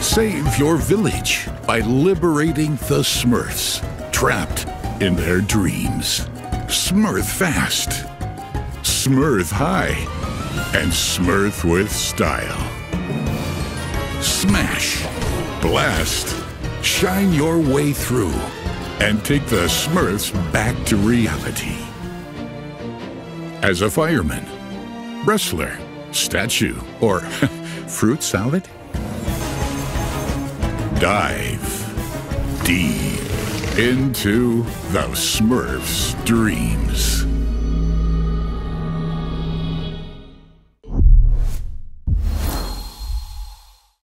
Save your village by liberating the Smurfs, trapped in their dreams. Smurf fast, Smurf high, and Smurf with style. Smash, blast, shine your way through, and take the Smurfs back to reality. As a fireman, wrestler, statue, or fruit salad? Dive deep into the Smurfs' dreams.